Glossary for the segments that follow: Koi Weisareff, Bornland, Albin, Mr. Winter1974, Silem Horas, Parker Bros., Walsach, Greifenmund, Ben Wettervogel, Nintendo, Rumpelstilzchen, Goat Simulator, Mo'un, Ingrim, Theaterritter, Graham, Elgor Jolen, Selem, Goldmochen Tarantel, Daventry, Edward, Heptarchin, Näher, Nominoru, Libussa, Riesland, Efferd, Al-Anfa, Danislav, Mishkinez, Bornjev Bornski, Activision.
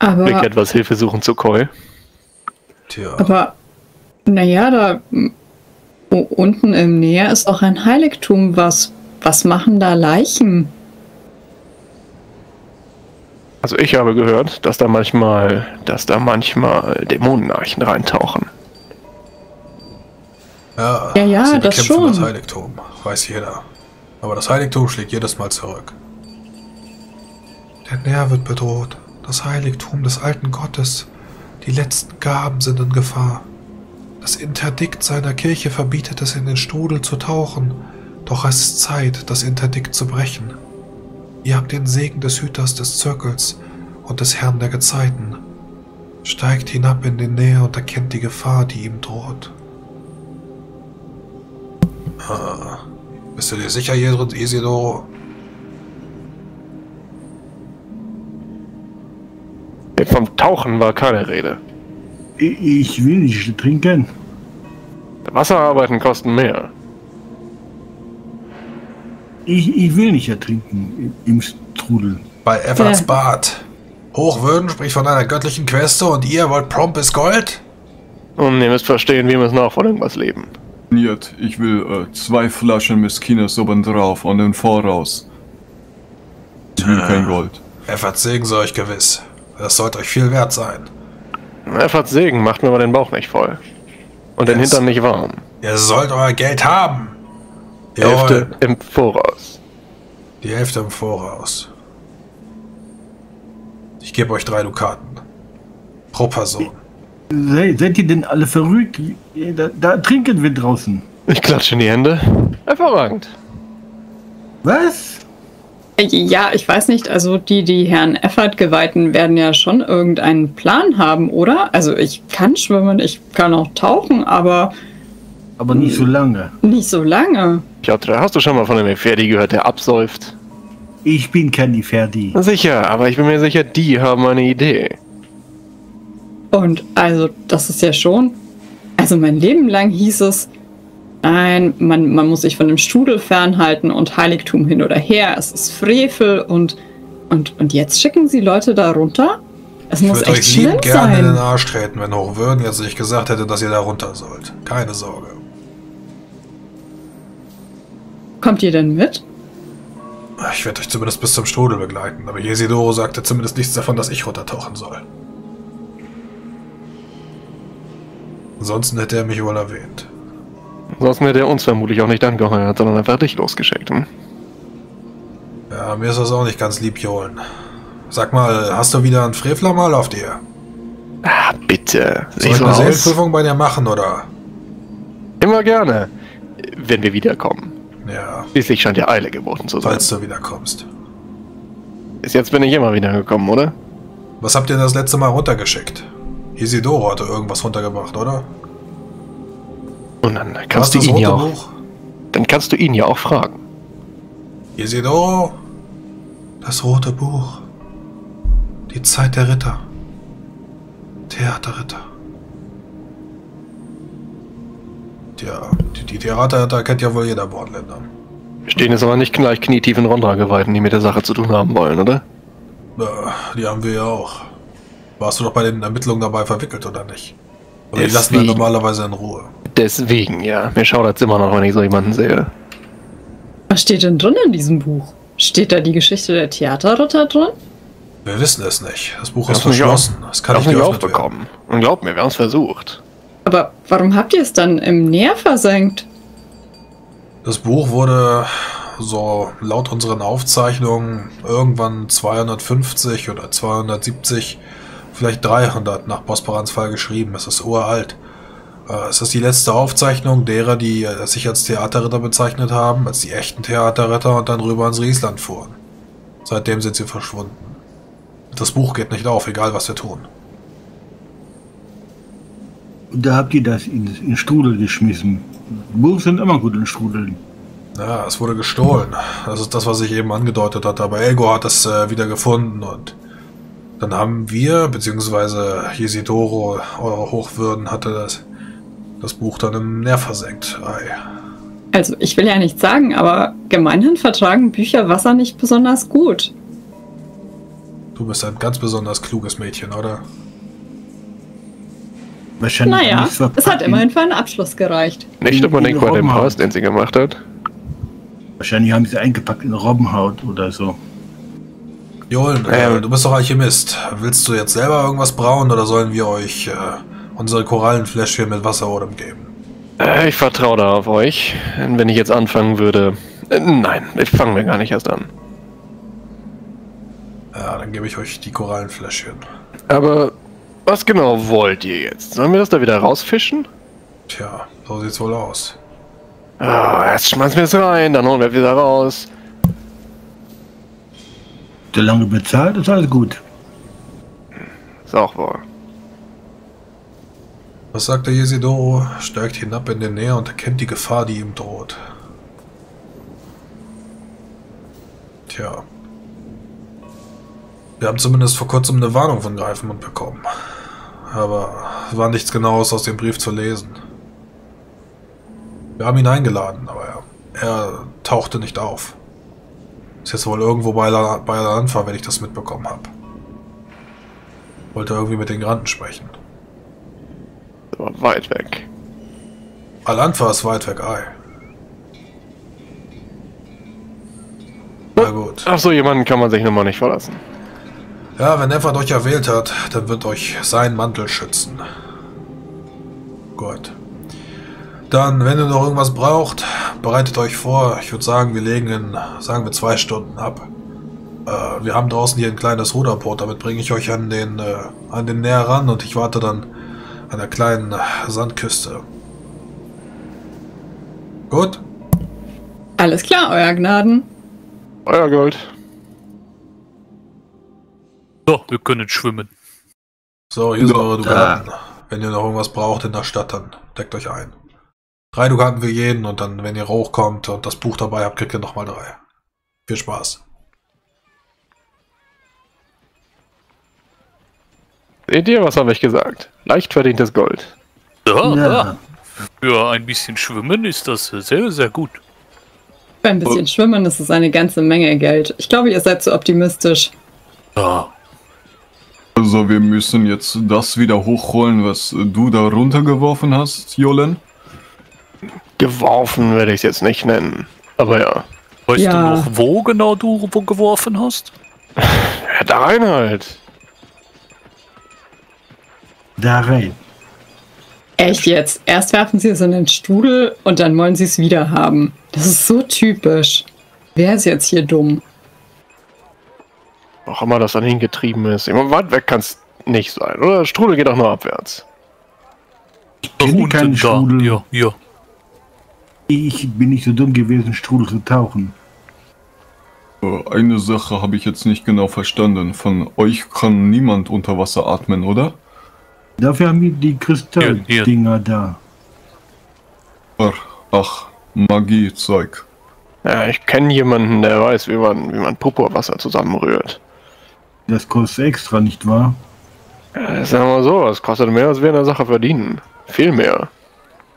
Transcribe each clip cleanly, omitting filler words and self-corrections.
Aber ich etwas Hilfe suchen zu Koi. Tja. Aber naja, da unten im Meer ist auch ein Heiligtum. Was machen da Leichen? Also ich habe gehört, dass da manchmal Dämonenleichen reintauchen. Ja, ja, sie bekämpfen das schon. Das Heiligtum, weiß jeder. Aber das Heiligtum schlägt jedes Mal zurück. Der Nähr wird bedroht. Das Heiligtum des alten Gottes. Die letzten Gaben sind in Gefahr. Das Interdikt seiner Kirche verbietet es, in den Strudel zu tauchen. Doch es ist Zeit, das Interdikt zu brechen. Ihr habt den Segen des Hüters des Zirkels und des Herrn der Gezeiten. Steigt hinab in den Näher und erkennt die Gefahr, die ihm droht. Ah, bist du dir sicher, Isidoro? Vom Tauchen war keine Rede. Ich will nicht trinken. Wasserarbeiten kosten mehr. Ich will nicht ertrinken im Strudel. Bei Efferds Bad. Hochwürden spricht von einer göttlichen Queste und ihr wollt prompt bis Gold? Und ihr müsst verstehen, wir müssen auch von irgendwas leben. Jetzt, ich will 2 Flaschen Mishkinez oben drauf und im Voraus. Ich will kein Gold. Efferds Segen sei euch gewiss. Das sollte euch viel wert sein. Efferds Segen macht mir mal den Bauch nicht voll. Und den Hintern nicht warm. Ihr sollt euer Geld haben. Die Hälfte im Voraus. Die Hälfte im Voraus. Ich gebe euch 3 Dukaten. Pro Person. Seid ihr denn alle verrückt? Da trinken wir draußen. Ich klatsche in die Hände. Hervorragend. Was? Ja, ich weiß nicht. Also die Herrn Efferd geweihten werden ja schon irgendeinen Plan haben, oder? Also ich kann schwimmen, ich kann auch tauchen, aber... Aber nicht so lange. Nicht so lange. Piotr, hast du schon mal von einem Efferdi gehört, der absäuft? Ich bin kein Efferdi. Sicher, aber ich bin mir sicher, die haben eine Idee. Und also, das ist ja schon... Also mein Leben lang hieß es, nein, man muss sich von dem Strudel fernhalten und Heiligtum hin oder her, es ist Frevel und jetzt schicken sie Leute da runter? Es muss echt schlimm sein. Ich würde euch lieb gerne in den Arsch treten, wenn Hochwürden jetzt nicht gesagt hätte, dass ihr da runter sollt. Keine Sorge. Kommt ihr denn mit? Ich werde euch zumindest bis zum Strudel begleiten, aber Jesidoro sagte zumindest nichts davon, dass ich runtertauchen soll. Ansonsten hätte er mich wohl erwähnt. Ansonsten hätte er uns vermutlich auch nicht angeheuert, sondern einfach dich losgeschickt. Hm? Ja, mir ist das auch nicht ganz lieb, Jolen. Sag mal, hast du wieder einen Frevler mal auf dir? Ah, bitte. Soll ich eine Seelenprüfung bei dir machen, oder? Immer gerne, wenn wir wiederkommen. Ja. Schließlich scheint ja Eile geboten zu sein. Falls du wiederkommst. Bis jetzt bin ich immer wiedergekommen, oder? Was habt ihr das letzte Mal runtergeschickt? Isidoro hatte irgendwas runtergebracht, oder? Und dann kannst du ihn ja auch... Dann kannst du ihn ja auch fragen. Isidoro? Das rote Buch. Die Zeit der Ritter. Theaterritter. Tja, die Theaterritter kennt ja wohl jeder Bordländer. Wir stehen jetzt aber nicht gleich knietief in Rondra-Geweihten, die mit der Sache zu tun haben wollen, oder? Ja, die haben wir ja auch. Warst du doch bei den Ermittlungen dabei verwickelt, oder nicht? Oder die lassen wir normalerweise in Ruhe. Deswegen, ja. Mir schaudert immer noch, wenn ich so jemanden sehe. Was steht denn drin in diesem Buch? Steht da die Geschichte der Theaterritter drin? Wir wissen es nicht. Das Buch ist verschlossen. Das kann ich nicht aufbekommen. Und glaubt mir, wir haben es versucht. Aber warum habt ihr es dann im Nähr versenkt? Das Buch wurde, so laut unseren Aufzeichnungen, irgendwann 250 oder 270, vielleicht 300 nach Bosporans Fall geschrieben. Es ist uralt. Es ist die letzte Aufzeichnung derer, die sich als Theaterritter bezeichnet haben, als die echten Theaterritter und dann rüber ins Riesland fuhren. Seitdem sind sie verschwunden. Das Buch geht nicht auf, egal was wir tun. Und da habt ihr das in Strudel geschmissen. Buch sind immer gut in Strudeln. Ja, es wurde gestohlen. Das ist das, was ich eben angedeutet hatte. Aber Elgo hat es wieder gefunden und dann haben wir, beziehungsweise Jesidoro, eure Hochwürden, hatte das Buch dann im Nähr versenkt. Ei. Also ich will ja nichts sagen, aber gemeinhin vertragen Bücher Wasser nicht besonders gut. Du bist ein ganz besonders kluges Mädchen, oder? Wahrscheinlich. Naja, es hat immerhin für einen Abschluss gereicht. Nicht unbedingt bei dem Haus, den sie gemacht hat. Wahrscheinlich haben sie eingepackt in Robbenhaut oder so. Joel, du bist doch Alchemist. Willst du jetzt selber irgendwas brauen oder sollen wir euch unsere Korallenfläschchen mit Wasserrodem geben? Ich vertraue da auf euch. Wenn ich jetzt anfangen würde... nein, fangen wir gar nicht erst an. Ja, dann gebe ich euch die Korallenfläschchen. Aber was genau wollt ihr jetzt? Sollen wir das da wieder rausfischen? Tja, so sieht's wohl aus. Oh, erst schmeißen wir es rein, dann holen wir es wieder raus. Der lange bezahlt, ist alles gut. Ist auch wahr. Was sagt der Jesidoro? Steigt hinab in der Nähe und erkennt die Gefahr, die ihm droht. Tja. Wir haben zumindest vor kurzem eine Warnung von Greifenmund bekommen. Aber es war nichts Genaues aus dem Brief zu lesen. Wir haben ihn eingeladen, aber er tauchte nicht auf. Ist jetzt wohl irgendwo bei Al-Anfa, wenn ich das mitbekommen habe. Wollte irgendwie mit den Granden sprechen. Aber weit weg. Al-Anfa ist weit weg, ei. Na gut. Ach so, jemanden kann man sich nun mal nicht verlassen. Ja, wenn Efferd euch erwählt hat, dann wird euch sein Mantel schützen. Gut. Dann, wenn ihr noch irgendwas braucht, bereitet euch vor. Ich würde sagen, wir legen in, sagen wir, 2 Stunden ab. Wir haben draußen hier ein kleines Ruderboot, damit bringe ich euch an den Näher ran und ich warte dann an der kleinen Sandküste. Gut? Alles klar, euer Gnaden. Euer Gold. So, wir können schwimmen. So, hier sind eure Dukaten. Wenn ihr noch irgendwas braucht in der Stadt, dann deckt euch ein. 3 Dukaten für jeden und dann, wenn ihr hochkommt und das Buch dabei habt, kriegt ihr nochmal 3. Viel Spaß. Seht ihr, was habe ich gesagt? Leicht verdientes Gold. Ja, ja. Für ein bisschen Schwimmen ist das sehr, sehr gut. Für ein bisschen Schwimmen ist es eine ganze Menge Geld. Ich glaube, ihr seid zu optimistisch. Ja. Also wir müssen jetzt das wieder hochholen, was du da runtergeworfen hast, Jolen. Geworfen werde ich es jetzt nicht nennen, aber ja. Weißt du noch, wo genau du geworfen hast? Ja, da rein halt. Da rein. Echt jetzt? Erst werfen sie es in den Strudel und dann wollen sie es wieder haben. Das ist so typisch. Wer ist jetzt hier dumm? Auch immer das dann hingetrieben ist. Immer weit weg kann es nicht sein, oder? Der Strudel geht auch nur abwärts. Ich bin kein Strudel. Ja, ja. Ich bin nicht so dumm gewesen, Strudel zu tauchen. Eine Sache habe ich jetzt nicht genau verstanden. Von euch kann niemand unter Wasser atmen, oder? Dafür haben wir die Kristalldinger da. Ach, Magiezeug. Ja, ich kenne jemanden, der weiß, wie man Purpurwasser zusammenrührt. Das kostet extra, nicht wahr? Ja, sagen wir mal so, das kostet mehr, als wir in der Sache verdienen. Viel mehr.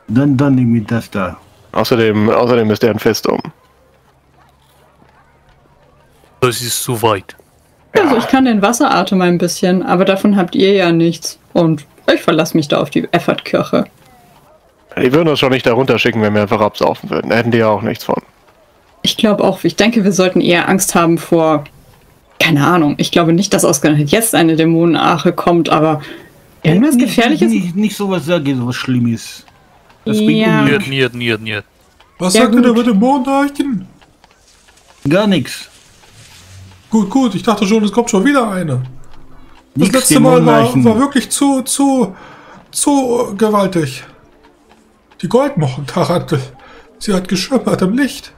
Dann nehmen wir das da. Außerdem ist er ein Festum. Das ist zu weit. Also ich kann den Wasseratem ein bisschen, aber davon habt ihr ja nichts. Und ich verlasse mich da auf die Efferd-Kirche. Die würden uns schon nicht darunter schicken, wenn wir einfach absaufen würden. Da hätten die ja auch nichts von. Ich glaube auch, ich denke, wir sollten eher Angst haben vor... Keine Ahnung, ich glaube nicht, dass ausgerechnet jetzt eine Dämonenarche kommt, aber irgendwas Gefährliches... Nicht sowas sagen, sowas Schlimmes. Das bringt nicht. Was sagt ihr da mit Dämonenarchen? Gar nichts. Gut, ich dachte schon, es kommt schon wieder eine. Das letzte Mal war wirklich zu gewaltig. Die Goldmochen Tarantel. Sie hat geschimmert im Licht.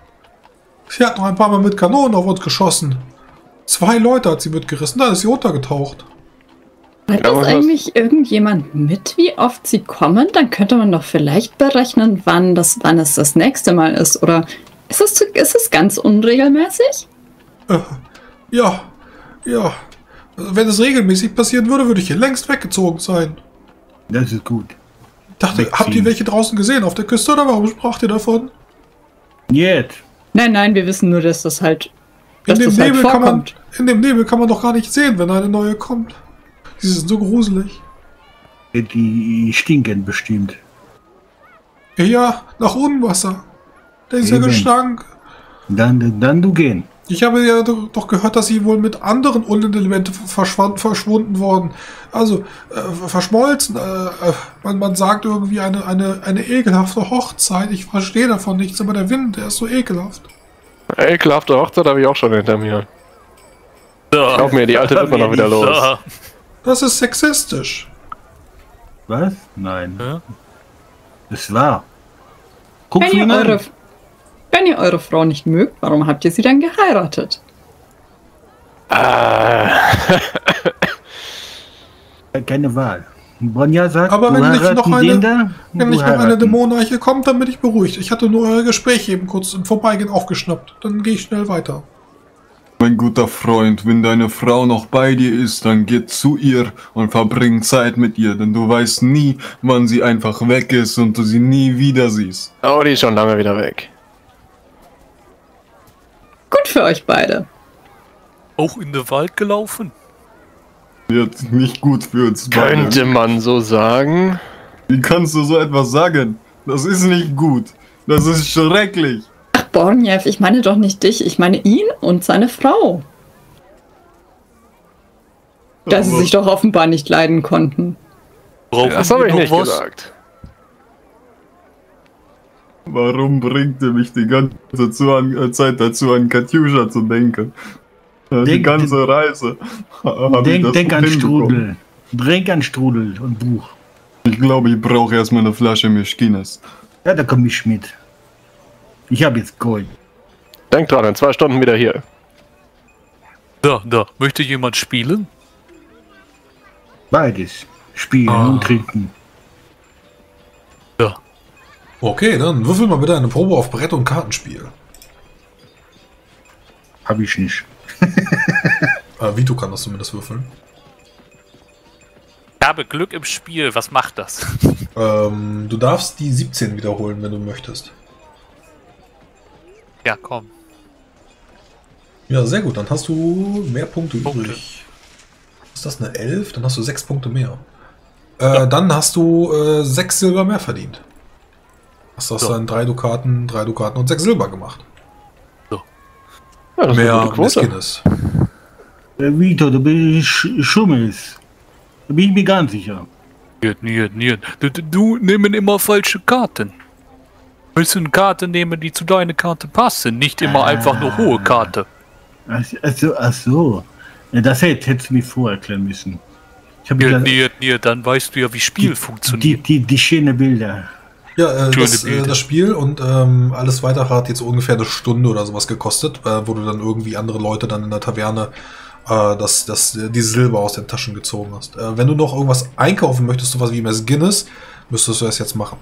Sie hat noch ein paar Mal mit Kanonen auf uns geschossen. 2 Leute hat sie mitgerissen, dann ist sie untergetaucht. Hat das eigentlich irgendjemand mit, wie oft sie kommen? Dann könnte man doch vielleicht berechnen, wann es das nächste Mal ist. Oder ist es ganz unregelmäßig? Ja. Wenn es regelmäßig passieren würde, würde ich hier längst weggezogen sein. Das ist gut. Ich dachte, habt ihr welche draußen gesehen auf der Küste oder warum sprach ihr davon? Nein, wir wissen nur, dass das halt In dem Nebel kann man doch gar nicht sehen, wenn eine neue kommt. Die sind so gruselig. Die stinken bestimmt. Ja, nach Unwasser. Da ist ja Gestank. Dann du gehen. Ich habe ja doch gehört, dass sie wohl mit anderen Unelementen verschwunden worden. Also verschmolzen. Man sagt irgendwie eine ekelhafte Hochzeit. Ich verstehe davon nichts, aber der Wind, der ist so ekelhaft. Ekelhafte Hochzeit habe ich auch schon hinter mir. Ja, glaub mir, die alte wird man noch wieder los. Ja. Das ist sexistisch. Was? Nein. Ja. Es war. Guckt ihn an. Wenn ihr eure Frau nicht mögt, warum habt ihr sie dann geheiratet? Keine Wahl. Bonja sagt, aber wenn nicht noch eine Dämonenarche kommt, dann bin ich beruhigt. Ich hatte nur euer Gespräch eben kurz im Vorbeigehen aufgeschnappt. Dann gehe ich schnell weiter. Mein guter Freund, wenn deine Frau noch bei dir ist, dann geh zu ihr und verbring Zeit mit ihr, denn du weißt nie, wann sie einfach weg ist und du sie nie wieder siehst. Oh, die ist schon lange wieder weg. Gut für euch beide. Auch in den Wald gelaufen? Jetzt nicht gut für uns beide. Könnte man so sagen? Wie kannst du so etwas sagen? Das ist nicht gut. Das ist schrecklich. Ach Bornjev, ich meine doch nicht dich. Ich meine ihn und seine Frau. Dass sie sich doch offenbar nicht leiden konnten. Das habe ich nicht gesagt. Warum bringt ihr mich die ganze Zeit dazu, an Katjuscha zu denken? Die ganze Reise. Denk an Strudel. Trink an Strudel und Buch. Ich glaube, ich brauche erstmal eine Flasche Mishkinez. Ja, da komme ich mit. Ich habe jetzt Gold. Denk dran, in 2 Stunden wieder hier. Da. Möchte jemand spielen? Beides. Spielen und trinken. Ja. Okay, dann würfel mal bitte eine Probe auf Brett- und Kartenspiel. Hab ich nicht. Vito kann das zumindest würfeln. Ich habe Glück im Spiel, was macht das? Du darfst die 17 wiederholen, wenn du möchtest. Ja, komm. Ja, sehr gut, dann hast du mehr Punkte übrig. Ist das eine 11? Dann hast du 6 Punkte mehr. Ja. Dann hast du 6 Silber mehr verdient. Hast du dann 3 Dukaten und 6 Silber gemacht. So. Ja, das mehr Mishkinez. Vito, du bist schummelst. Da bin ich mir ganz sicher. Nicht. Du nimmst immer falsche Karten. Du willst eine Karte nehmen, die zu deiner Karte passt. Nicht immer einfach nur hohe Karte. Ach so. Das hättest du mir vorerklären müssen. Dann weißt du ja, wie Spiel funktioniert. Die schönen Bilder. Ja, das Spiel und alles weitere hat jetzt ungefähr 1 Stunde oder sowas gekostet, wo du dann irgendwie andere Leute dann in der Taverne die Silber aus den Taschen gezogen hast. Wenn du noch irgendwas einkaufen möchtest, sowas wie Mishkinez, müsstest du das jetzt machen.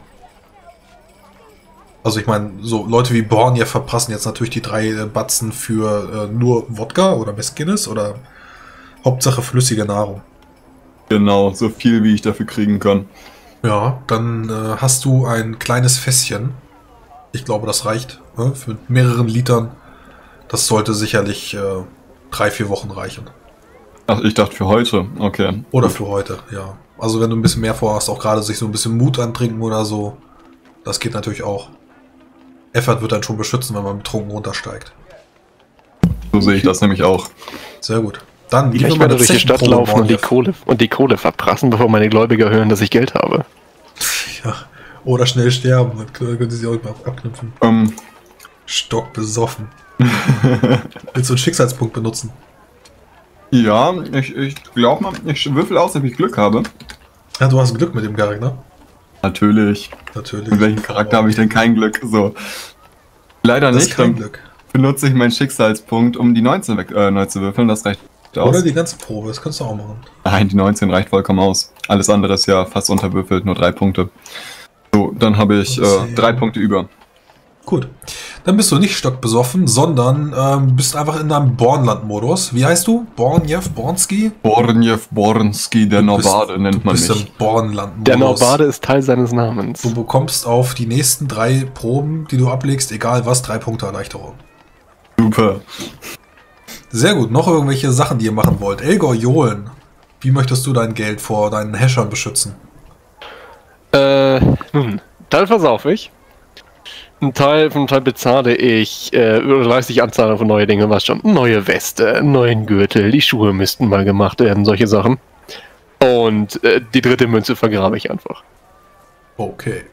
Also ich meine, so Leute wie Born ja verpassen jetzt natürlich die 3 Batzen für nur Wodka oder Mishkinez oder Hauptsache flüssige Nahrung. Genau, so viel wie ich dafür kriegen kann. Ja, dann hast du ein kleines Fässchen. Ich glaube, das reicht für mehreren Litern. Das sollte sicherlich 3-4 Wochen reichen. Ach, ich dachte für heute. Okay. Oder für heute, ja. Also wenn du ein bisschen mehr vorhast, auch gerade sich so ein bisschen Mut antrinken oder so. Das geht natürlich auch. Efferd wird dann schon beschützen, wenn man betrunken runtersteigt. So sehe ich das nämlich auch. Sehr gut. Dann ich werde durch die Stadt laufen und die Kohle verprassen, bevor meine Gläubiger hören, dass ich Geld habe. Ja, oder schnell sterben, dann können sie sich auch abknüpfen. Stock besoffen. Willst du einen Schicksalspunkt benutzen? Ja, ich glaube mal, ich würfel aus, ob ich Glück habe. Ja, du hast Glück mit dem Garg, ne? Natürlich. Mit welchem Charakter habe ich denn kein Glück? So. Leider das nicht. Kein Glück. Benutze ich meinen Schicksalspunkt, um die 19 neu zu würfeln, das reicht. Aus. Oder die ganze Probe, das kannst du auch machen. Nein, die 19 reicht vollkommen aus. Alles andere ist ja fast unterwürfelt, nur 3 Punkte. So, dann habe ich 3 Punkte über. Gut, dann bist du nicht stockbesoffen, sondern bist einfach in deinem Bornland-Modus. Wie heißt du? Bornjev Bornski? Bornjev Bornski, der Norvade nennt man mich. Du bist im Bornland-Modus. Der Norvade ist Teil seines Namens. Du bekommst auf die nächsten 3 Proben, die du ablegst, egal was, 3 Punkte Erleichterung. Super. Sehr gut. Noch irgendwelche Sachen, die ihr machen wollt. Elgor Jolen, wie möchtest du dein Geld vor deinen Häschern beschützen? Nun, Teil versaufe ich. Ein Teil bezahle ich, leiste ich Anzahlung von neuen Dingen, was schon. Neue Weste, neuen Gürtel, die Schuhe müssten mal gemacht werden, solche Sachen. Und die dritte Münze vergrabe ich einfach. Okay.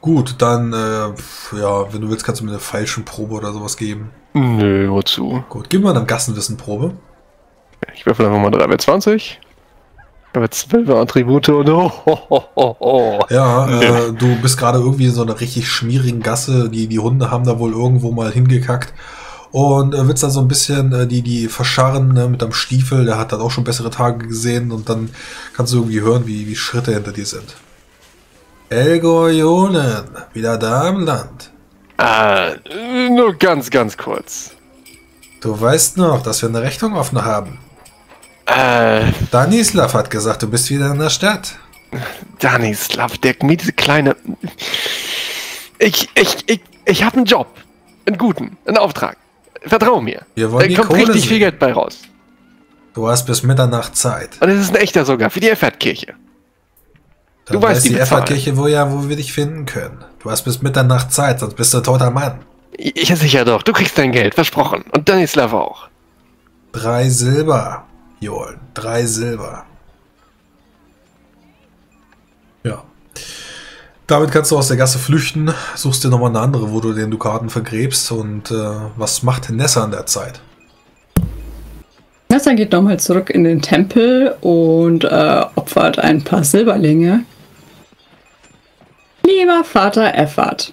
Gut, dann, ja, wenn du willst, kannst du mir eine Feilschenprobe oder sowas geben. Nö, wozu? Gut, gib mal eine Gassenwissenprobe. Ich werfe einfach mal 3W20. Aber 12 Attribute und Ja, du bist gerade irgendwie in so einer richtig schmierigen Gasse. Die Hunde haben da wohl irgendwo mal hingekackt. Und willst dann so ein bisschen die verscharren, ne, mit deinem Stiefel. Der hat dann auch schon bessere Tage gesehen. Und dann kannst du irgendwie hören, wie Schritte hinter dir sind. Elgor Jolen, wieder da im Land. Ah, nur ganz kurz. Du weißt noch, dass wir eine Rechnung offen haben. Danislav hat gesagt, du bist wieder in der Stadt. Danislav, der miese kleine... Ich habe einen Job. Einen guten, einen Auftrag. Vertrau mir. Da kommt richtig viel Geld bei raus. Du hast bis Mitternacht Zeit. Und es ist ein echter sogar, für die Efferd-Kirche. Du weißt die Efferd-Kirche, wo wir dich finden können. Du hast bis Mitternacht Zeit, sonst bist du ein toter Mann. Ja, sicher doch. Du kriegst dein Geld, versprochen. Und Danislav auch. 3 Silber. Jolen, 3 Silber. Ja. Damit kannst du aus der Gasse flüchten, suchst dir nochmal eine andere, wo du den Dukaten vergräbst. Und was macht Nessa in der Zeit? Nessa geht nochmal zurück in den Tempel und opfert ein paar Silberlinge. Lieber Vater Efferd,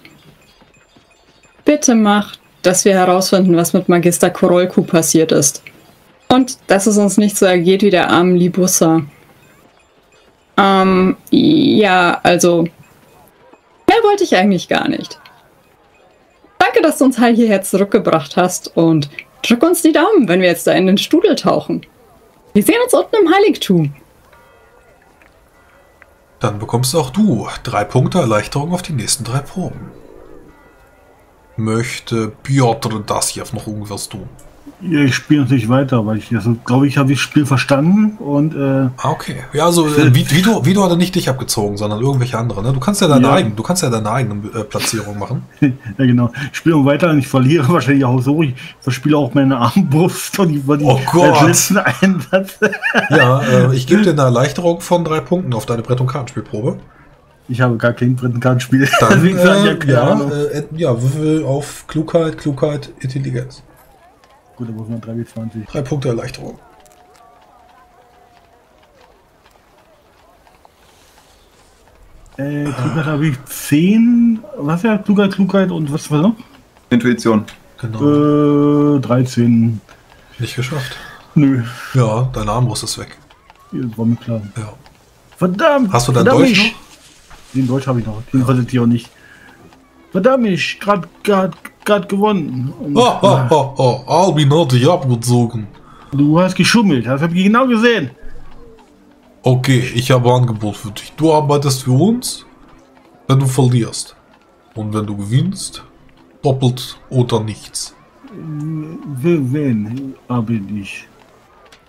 bitte mach, dass wir herausfinden, was mit Magister Korolku passiert ist. Und dass es uns nicht so ergeht wie der armen Libussa. Ja, also... mehr wollte ich eigentlich gar nicht. Danke, dass du uns halt hierher zurückgebracht hast und drück uns die Daumen, wenn wir jetzt da in den Strudel tauchen. Wir sehen uns unten im Heiligtum. Dann bekommst auch du 3 Punkte Erleichterung auf die nächsten 3 Proben. Möchte Piotr das hier noch irgendwas tun? Ja, ich spiele natürlich weiter, weil ich glaube, ich habe das Spiel verstanden und okay, ja, also Vito hat nicht dich abgezogen, sondern irgendwelche andere, ne? Du kannst ja deine eigene Platzierung machen. Ja, genau. Ich spiele auch weiter und ich verliere wahrscheinlich auch so. Ich verspiele auch meine Armbrust und den letzten Einsatz. Ja, ich gebe dir eine Erleichterung von 3 Punkten auf deine Brett- und Kartenspielprobe. Ich habe gar kein Brett- und Kartenspiel. Dann, ja, Würfel auf Klugheit, Intelligenz. Gut, da muss man 3W20. 3 Punkte Erleichterung. Klugheit habe ich 10. Was ja? Klugheit und was war noch? Intuition. Genau. 13. Nicht geschafft. Nö. Ja, deine Armbrust ist weg. Ja, das war mir klar. Ja. Verdammt! Hast du dein Deutsch noch? Den Deutsch habe ich noch. Den verletzt ich auch nicht. Verdammt, ich habe gerade gewonnen. Albin hat dich abgezogen. Du hast geschummelt, das habe ich genau gesehen. Okay, ich habe ein Angebot für dich. Du arbeitest für uns, wenn du verlierst. Und wenn du gewinnst, doppelt oder nichts. Für wen arbeite ich?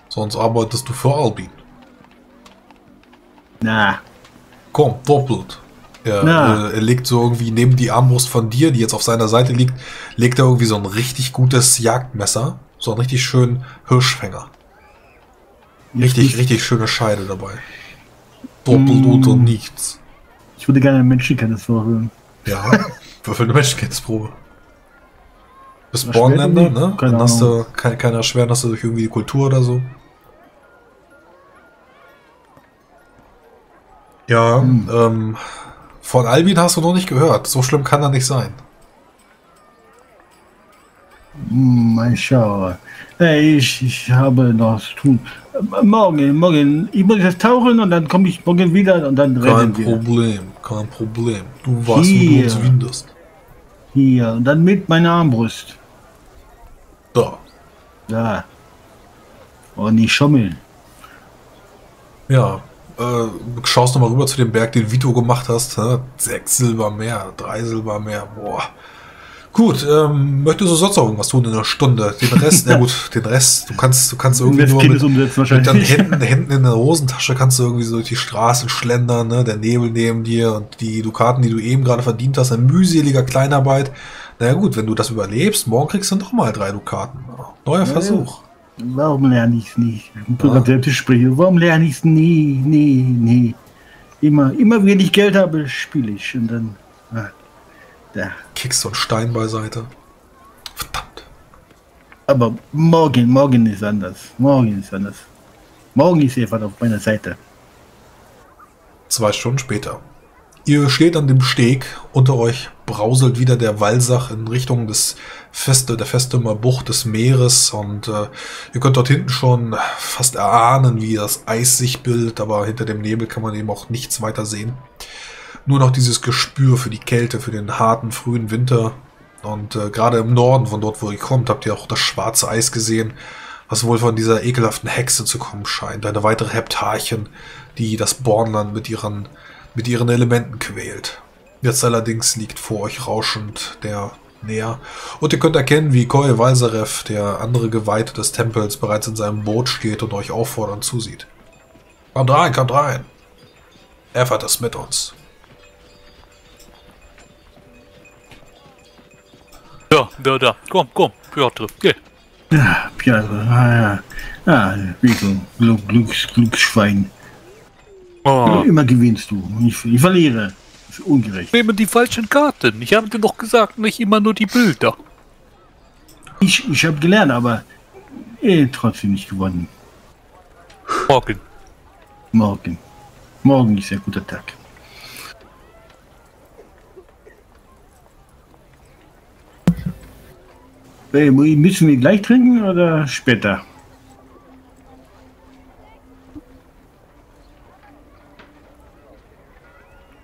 Sonst arbeitest du für Albin. Na. Komm, doppelt. Er legt so irgendwie neben die Armbrust von dir, die jetzt auf seiner Seite liegt, legt er irgendwie so ein richtig gutes Jagdmesser. So ein richtig schönen Hirschfänger. Richtig schöne Scheide dabei. Doppelt oder nichts. Ich würde gerne eine Menschenkenntnis vorhören. Ja, würfel eine Menschenkenntnisprobe. Du bist Bornländer, ne? Dann hast du keine Erschweren, hast du durch irgendwie die Kultur oder so. Ja, von Albin hast du noch nicht gehört. So schlimm kann er nicht sein. Mal schauen. Ich habe noch zu tun. Morgen. Ich muss jetzt tauchen und dann komme ich morgen wieder und dann rennen wir. Kein Problem. Du warst hier, wo du uns windest. Hier. Und dann mit meiner Armbrust. Da. Und nicht schummeln. Ja. Schaust nochmal rüber zu dem Berg, den Vito gemacht hast. 6 Silber mehr, 3 Silber mehr. Boah. Gut, möchtest du sonst noch irgendwas tun in einer Stunde? Den Rest, na gut, den Rest, du kannst irgendwie nur mit deinen Händen in der Hosentasche kannst du irgendwie so durch die Straßen schlendern, ne? Der Nebel neben dir und die Dukaten, die du eben gerade verdient hast, eine mühseliger Kleinarbeit. Na gut, wenn du das überlebst, morgen kriegst du noch mal 3 Dukaten. Neuer Versuch. Warum lerne ich es nicht? Warum lerne ich es nie, nie, nie? Immer wenn ich Geld habe, spiele ich und dann... Ja. Kickst so einen Stein beiseite. Verdammt. Aber morgen ist anders. Morgen ist Efferd auf meiner Seite. 2 Stunden später. Ihr steht an dem Steg. Unter euch brauselt wieder der Walsach in Richtung der Festheimer Bucht des Meeres. Und ihr könnt dort hinten schon fast erahnen, wie das Eis sich bildet. Aber hinter dem Nebel kann man eben auch nichts weiter sehen. Nur noch dieses Gespür für die Kälte, für den harten, frühen Winter. Und gerade im Norden, von dort, wo ihr kommt, habt ihr auch das schwarze Eis gesehen, was wohl von dieser ekelhaften Hexe zu kommen scheint. Eine weitere Heptarchin, die das Bornland mit ihren Elementen quält. Jetzt allerdings liegt vor euch rauschend der Näher. Und ihr könnt erkennen, wie Koi Weisareff, der andere Geweihte des Tempels, bereits in seinem Boot steht und euch auffordernd zusieht. Kommt rein! Efferd ist mit uns. Da, komm, Piotr, geh. Ja, Piotr, Glücksschwein. Oh. Immer gewinnst du, ich verliere. Das ist ungerecht. Ich nehme die falschen Karten. Ich habe dir doch gesagt, nicht immer nur die Bilder. Ich habe gelernt, aber trotzdem nicht gewonnen. Morgen. Morgen ist ein guter Tag. Müssen wir gleich trinken oder später?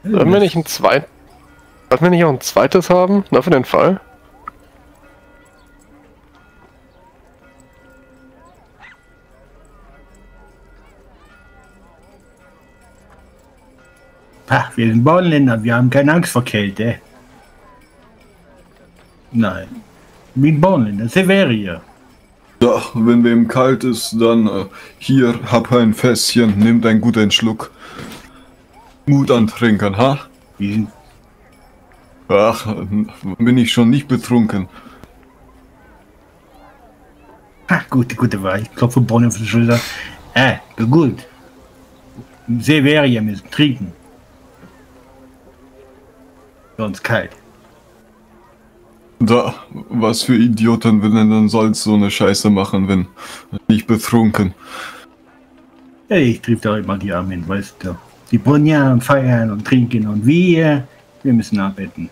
Sollten wir nicht auch ein zweites haben? Na, für den Fall? Ach, wir sind Bornländer, wir haben keine Angst vor Kälte. Nein. Wie in Bonn, das ist ja. Ja, wenn dem kalt ist, dann hier, hab ein Fässchen, nimm einen guten Schluck. Mut an Trinken, ha? Wie? Ach, bin ich schon nicht betrunken. Ach, gute Wahl. Ich klopfe Bonn auf die Schulter. Gut. Severia müssen trinken. Sonst kalt. Da, was für Idioten, wenn dann sollst so eine Scheiße machen, wenn nicht betrunken. Hey, ich triff da immer die Armen, weißt du. Die Bonja und feiern und trinken und wir müssen arbeiten.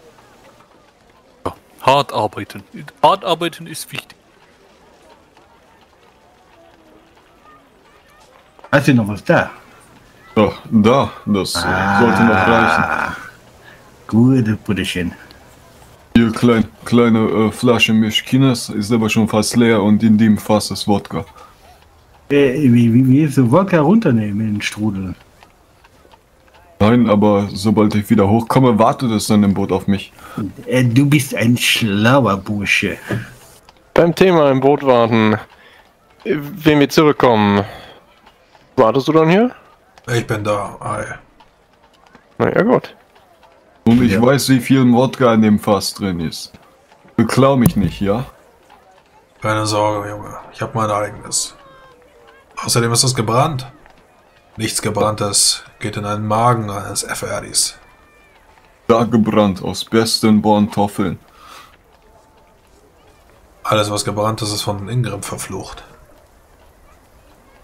Ja, hart arbeiten. Hart arbeiten ist wichtig. Hast du noch was da? Ja, da, das sollte noch reichen. Gute Brüderchen. Hier kleine Flasche Mishkinez ist aber schon fast leer und in dem Fass ist Wodka. Wie willst du Wodka runternehmen in den Strudel? Nein, aber sobald ich wieder hochkomme, wartet es dann im Boot auf mich. Du bist ein schlauer Bursche. Beim Thema im Boot warten, wenn wir zurückkommen, wartest du dann hier? Ich bin da, Na ja, gut. Und ich weiß, wie viel Wodka in dem Fass drin ist. Beklau mich nicht, ja? Keine Sorge, Junge. Ich habe mein eigenes. Außerdem ist das gebrannt. Nichts Gebranntes geht in den Magen eines Efferdis. Da gebrannt aus besten Borntoffeln. Alles, was gebrannt ist, ist von Ingrim verflucht.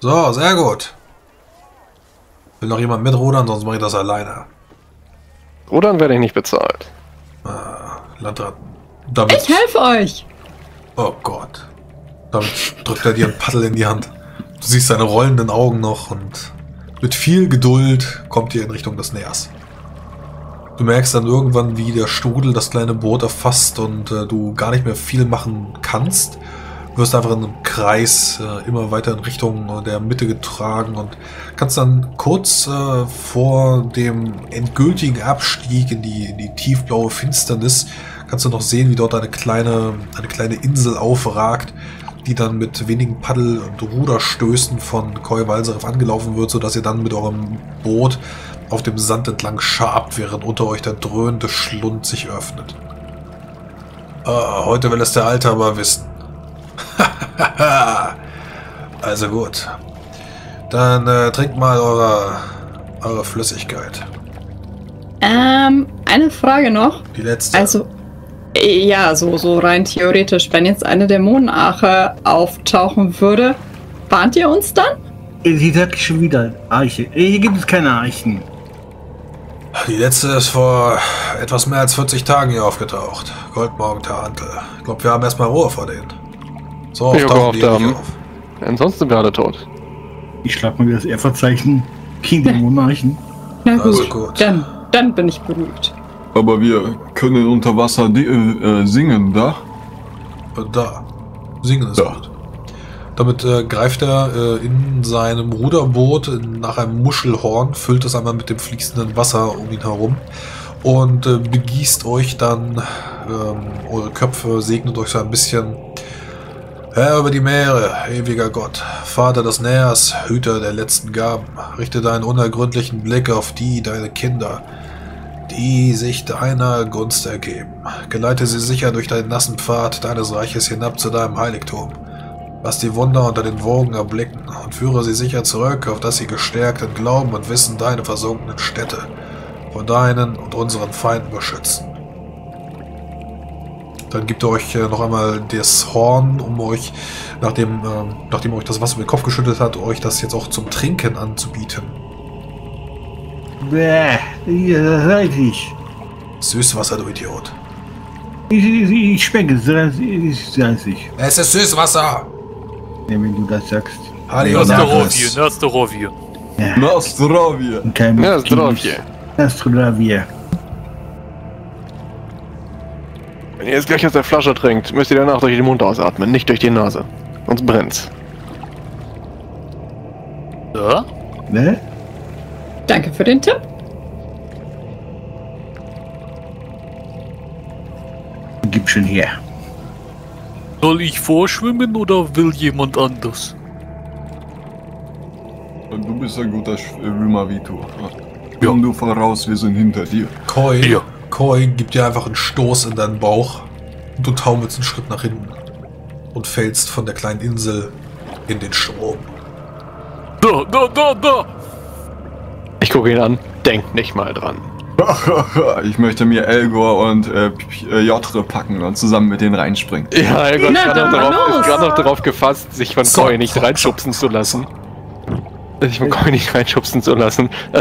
So, sehr gut. Will noch jemand mitrudern, sonst mache ich das alleine. Oder dann werde ich nicht bezahlt. Landrat. Ich helfe euch. Oh Gott. Damit drückt er dir ein Paddel in die Hand. Du siehst seine rollenden Augen noch und mit viel Geduld kommt ihr in Richtung des Neers. Du merkst dann irgendwann, wie der Strudel das kleine Boot erfasst und du gar nicht mehr viel machen kannst. Du wirst einfach in einem Kreis immer weiter in Richtung der Mitte getragen und kannst dann kurz vor dem endgültigen Abstieg in die tiefblaue Finsternis kannst du noch sehen, wie dort eine kleine Insel aufragt, die dann mit wenigen Paddel- und Ruderstößen von Koi Weisareff angelaufen wird, sodass ihr dann mit eurem Boot auf dem Sand entlang schabt, während unter euch der dröhnende Schlund sich öffnet. Heute will es der Alte aber wissen. Also gut. Dann trinkt mal eure Flüssigkeit. Eine Frage noch. Die letzte. Also, ja, so rein theoretisch, wenn jetzt eine Dämonenarche auftauchen würde, warnt ihr uns dann? Sie sagt schon wieder Arche. Hier gibt es keine Archen. Die letzte ist vor etwas mehr als 40 Tagen hier aufgetaucht. Goldmochen Tarantel. Ich glaube, wir haben erstmal Ruhe vor denen. So oft tauchen die nicht auf. Ansonsten wäre er tot. Ich schlag mal wieder das Ehrverzeichen. King Dämonenarchen. Na gut, also gut. Dann bin ich beruhigt. Aber wir können unter Wasser singen, da? Da. Singen ist da. Gut. Damit greift er in seinem Ruderboot nach einem Muschelhorn, füllt es einmal mit dem fließenden Wasser um ihn herum und begießt euch dann eure Köpfe, segnet euch so ein bisschen. Herr über die Meere, ewiger Gott, Vater des Nähers, Hüter der letzten Gaben, richte deinen unergründlichen Blick auf die, deine Kinder, die sich deiner Gunst ergeben. Geleite sie sicher durch deinen nassen Pfad deines Reiches hinab zu deinem Heiligtum. Lass die Wunder unter den Wogen erblicken und führe sie sicher zurück, auf dass sie gestärkt in Glauben und Wissen deine versunkenen Städte von deinen und unseren Feinden beschützen. Dann gibt er euch noch einmal das Horn, um euch, nachdem er euch das Wasser über den Kopf geschüttet hat, euch das jetzt auch zum Trinken anzubieten. Bäh, das weiß ich. Süßwasser, du Idiot. Ich schmecke es, das weiß ich. Es ist Süßwasser! Ja, wenn du das sagst. Nostrovie. Nostrovie. Wenn ihr jetzt gleich aus der Flasche trinkt, müsst ihr danach durch den Mund ausatmen, nicht durch die Nase. Sonst brennt's. Ja? Ne? Danke für den Tipp. Gib schon her. Soll ich vorschwimmen oder will jemand anders? Du bist ein guter Schwimmer wie du. Komm ja. Du voraus, wir sind hinter dir. Koi, ja. Koi gibt dir einfach einen Stoß in deinen Bauch und du taumelst einen Schritt nach hinten und fällst von der kleinen Insel in den Strom. Da! Ich gucke ihn an, denk nicht mal dran. Ich möchte mir Elgor und Jotre packen und zusammen mit denen reinspringen. Ja, Elgor ist gerade noch darauf gefasst, sich von Koi nicht reinschubsen zu lassen. Dass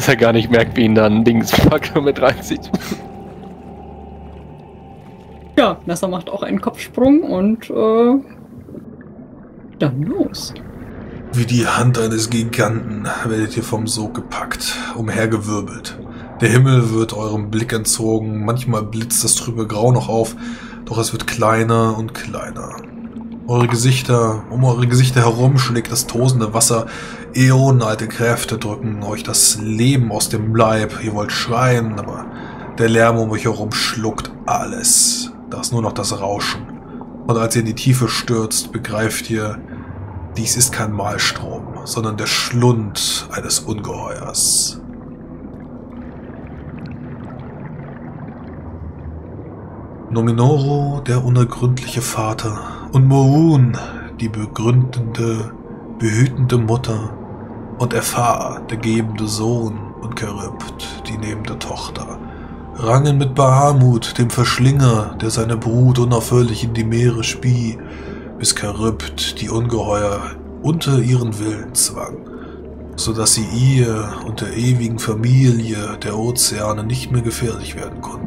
er gar nicht merkt, wie ihn da ein Dingspack mit reinzieht. Ja, Nasser macht auch einen Kopfsprung und dann los. Wie die Hand eines Giganten werdet ihr vom Sog gepackt, umhergewirbelt. Der Himmel wird eurem Blick entzogen, manchmal blitzt das trübe Grau noch auf, doch es wird kleiner und kleiner. Um eure Gesichter herum schlägt das tosende Wasser, äonenalte Kräfte drücken euch das Leben aus dem Leib, ihr wollt schreien, aber der Lärm um euch herum schluckt alles, da ist nur noch das Rauschen. Und als ihr in die Tiefe stürzt, begreift ihr, dies ist kein Mahlstrom, sondern der Schlund eines Ungeheuers. Nominoru, der unergründliche Vater, und Mo'un, die begründende, behütende Mutter, und Erfaa, der gebende Sohn, und Charybd, die nehmende Tochter, rangen mit Bahamut, dem Verschlinger, der seine Brut unaufhörlich in die Meere spie, bis Charybd die Ungeheuer unter ihren Willen zwang, so dass sie ihr und der ewigen Familie der Ozeane nicht mehr gefährlich werden konnten.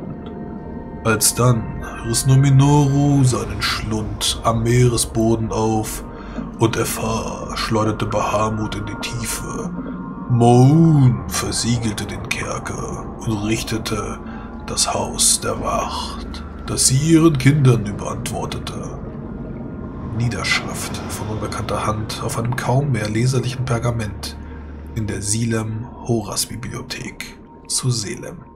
Alsdann riss Nominoru seinen Schlund am Meeresboden auf und Erfaa schleuderte Bahamut in die Tiefe. Mo'un versiegelte den Kerker und richtete das Haus der Wacht, das sie ihren Kindern überantwortete. Niederschrift von unbekannter Hand auf einem kaum mehr leserlichen Pergament in der Silem Horas Bibliothek zu Selem.